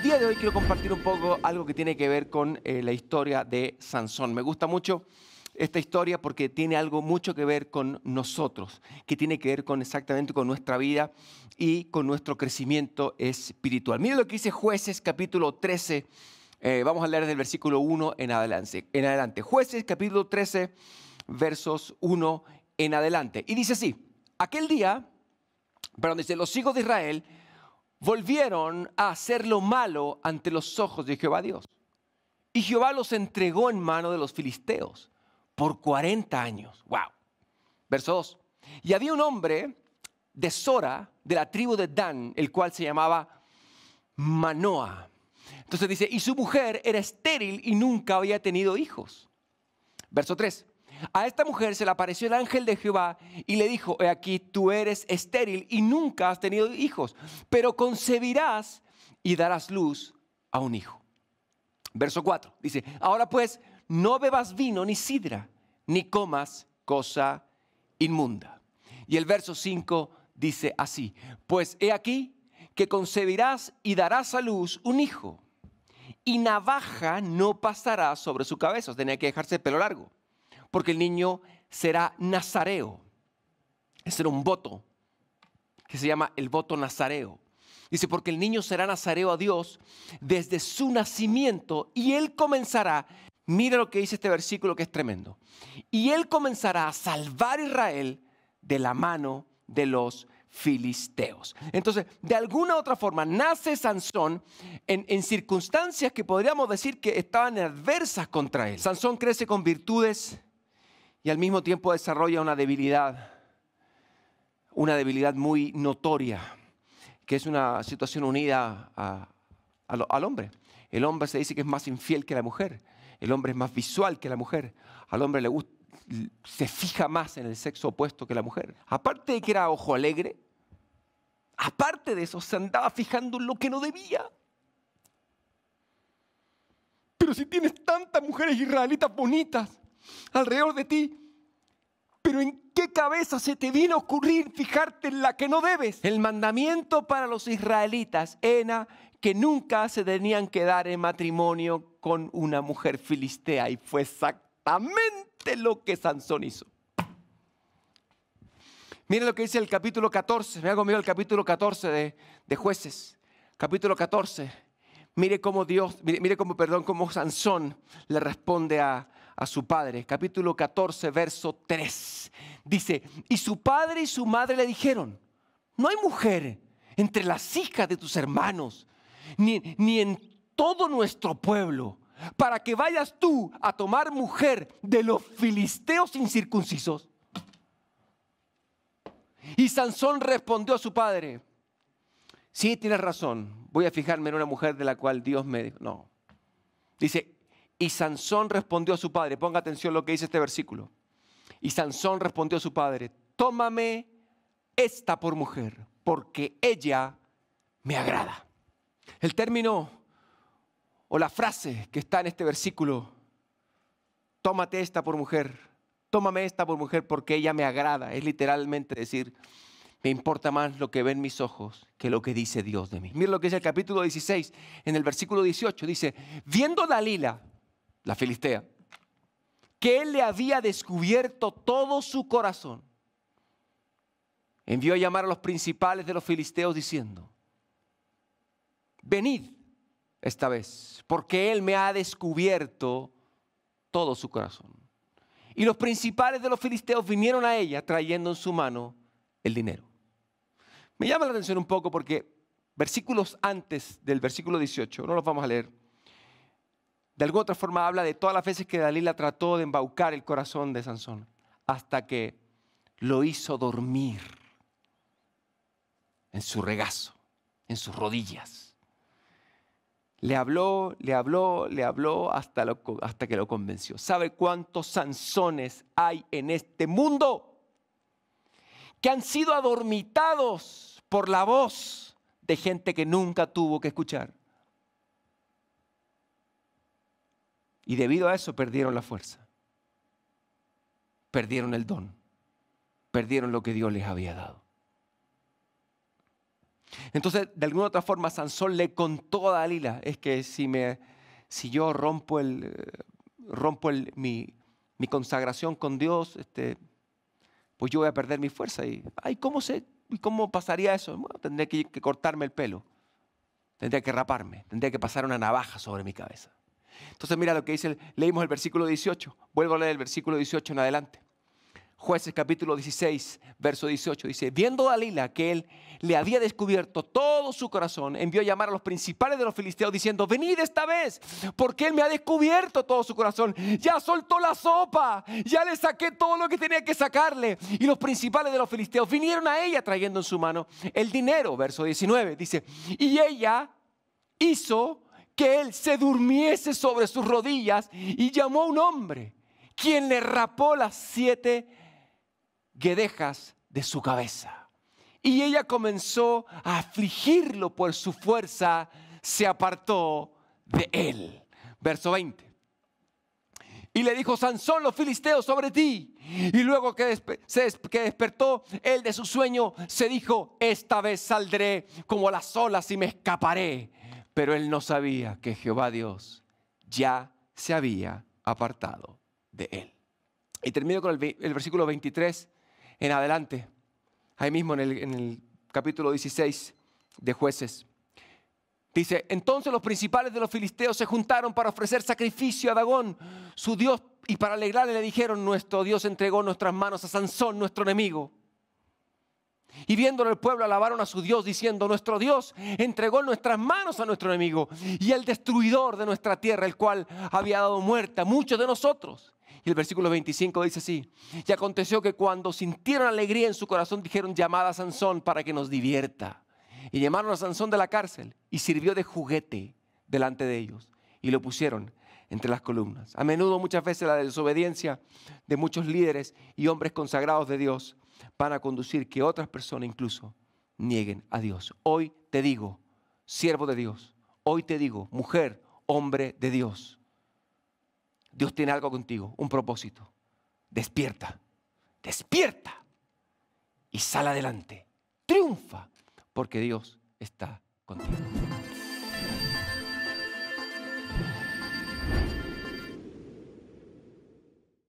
El día de hoy quiero compartir un poco algo que tiene que ver con la historia de Sansón. Me gusta mucho esta historia porque tiene algo mucho que ver con nosotros, que tiene que ver con exactamente con nuestra vida y con nuestro crecimiento espiritual. Miren lo que dice Jueces capítulo 13, vamos a leer desde el versículo 1 en adelante. Jueces capítulo 13, versos 1 en adelante. Y dice así, dice, los hijos de Israel volvieron a hacer lo malo ante los ojos de Jehová Dios. Y Jehová los entregó en mano de los filisteos por 40 años. ¡Wow! Verso 2. Y había un hombre de Sora, de la tribu de Dan, el cual se llamaba Manoá. Entonces dice, y su mujer era estéril y nunca había tenido hijos. Verso 3. A esta mujer se le apareció el ángel de Jehová y le dijo, he aquí, tú eres estéril y nunca has tenido hijos, pero concebirás y darás luz a un hijo. Verso 4, dice, ahora pues, no bebas vino ni sidra, ni comas cosa inmunda. Y el verso 5 dice así, pues he aquí que concebirás y darás a luz un hijo, y navaja no pasará sobre su cabeza, tenía que dejarse el pelo largo. Porque el niño será nazareo. Ese era un voto que se llama el voto nazareo. Dice, porque el niño será nazareo a Dios desde su nacimiento y él comenzará, mira lo que dice este versículo que es tremendo, y él comenzará a salvar a Israel de la mano de los filisteos. Entonces, de alguna u otra forma, nace Sansón en circunstancias que podríamos decir que estaban adversas contra él. Sansón crece con virtudes y al mismo tiempo desarrolla una debilidad muy notoria, que es una situación unida al hombre. El hombre se dice que es más infiel que la mujer, el hombre es más visual que la mujer, al hombre se fija más en el sexo opuesto que la mujer. Aparte de que era ojo alegre, aparte de eso se andaba fijando en lo que no debía. Pero si tienes tantas mujeres israelitas bonitas alrededor de ti, ¿pero en qué cabeza se te vino a ocurrir fijarte en la que no debes? El mandamiento para los israelitas era que nunca se tenían que dar en matrimonio con una mujer filistea, y fue exactamente lo que Sansón hizo. Miren lo que dice el capítulo 14, me hago conmigo el capítulo 14 de Jueces, capítulo 14. Mire cómo cómo Sansón le responde a su padre. Capítulo 14, verso 3. Dice, y su padre y su madre le dijeron, no hay mujer entre las hijas de tus hermanos, ni en todo nuestro pueblo, para que vayas tú a tomar mujer de los filisteos incircuncisos. Y Sansón respondió a su padre, sí, tienes razón, voy a fijarme en una mujer de la cual Dios me dijo. No. Dice, y Sansón respondió a su padre, ponga atención lo que dice este versículo. Y Sansón respondió a su padre, tómame esta por mujer, porque ella me agrada. El término o la frase que está en este versículo, tómate esta por mujer, tómame esta por mujer porque ella me agrada, es literalmente decir, me importa más lo que ven mis ojos que lo que dice Dios de mí. Mira lo que dice el capítulo 16, en el versículo 18, dice, viendo Dalila, la filistea, que él le había descubierto todo su corazón, envió a llamar a los principales de los filisteos diciendo, venid esta vez, porque él me ha descubierto todo su corazón. Y los principales de los filisteos vinieron a ella trayendo en su mano el dinero. Me llama la atención un poco porque versículos antes del versículo 18, no los vamos a leer, de alguna otra forma habla de todas las veces que Dalila trató de embaucar el corazón de Sansón, hasta que lo hizo dormir en su regazo, en sus rodillas. Le habló hasta que lo convenció. ¿Sabe cuántos Sansones hay en este mundo? Que han sido adormitados por la voz de gente que nunca tuvo que escuchar. Y debido a eso perdieron la fuerza, perdieron el don, perdieron lo que Dios les había dado. Entonces, de alguna u otra forma, Sansón le contó a Dalila, es que si yo rompo mi consagración con Dios, pues yo voy a perder mi fuerza. Y ¿cómo pasaría eso? Bueno, tendría que cortarme el pelo, tendría que raparme, tendría que pasar una navaja sobre mi cabeza. Entonces mira lo que dice, leímos el versículo 18, vuelvo a leer el versículo 18 en adelante. Jueces capítulo 16, verso 18, dice: viendo Dalila que él le había descubierto todo su corazón, envió a llamar a los principales de los filisteos diciendo: venid esta vez, porque él me ha descubierto todo su corazón, ya soltó la sopa, ya le saqué todo lo que tenía que sacarle. Y los principales de los filisteos vinieron a ella trayendo en su mano el dinero, verso 19, dice: y ella hizo que él se durmiese sobre sus rodillas y llamó a un hombre, quien le rapó las 7 guedejas de su cabeza. Y ella comenzó a afligirlo por su fuerza, se apartó de él. Verso 20. Y le dijo: Sansón, los filisteos sobre ti. Y luego que despertó él de su sueño, se dijo: esta vez saldré como las olas y me escaparé. Pero él no sabía que Jehová Dios ya se había apartado de él. Y termino con el versículo 23 en adelante, ahí mismo en el capítulo 16 de Jueces. Dice: entonces los principales de los filisteos se juntaron para ofrecer sacrificio a Dagón, su dios, y para alegrarle le dijeron: nuestro Dios entregó en nuestras manos a Sansón, nuestro enemigo. Y viéndolo el pueblo alabaron a su Dios diciendo: nuestro Dios entregó en nuestras manos a nuestro enemigo y el destruidor de nuestra tierra, el cual había dado muerte a muchos de nosotros. Y el versículo 25 dice así: y aconteció que cuando sintieron alegría en su corazón dijeron: llamad a Sansón para que nos divierta. Y llamaron a Sansón de la cárcel y sirvió de juguete delante de ellos y lo pusieron entre las columnas. A menudo, muchas veces, la desobediencia de muchos líderes y hombres consagrados de Dios van a conducir que otras personas incluso nieguen a Dios. Hoy te digo, siervo de Dios, hoy te digo, mujer, hombre de Dios, Dios tiene algo contigo, un propósito. Despierta, despierta y sal adelante. Triunfa, porque Dios está contigo.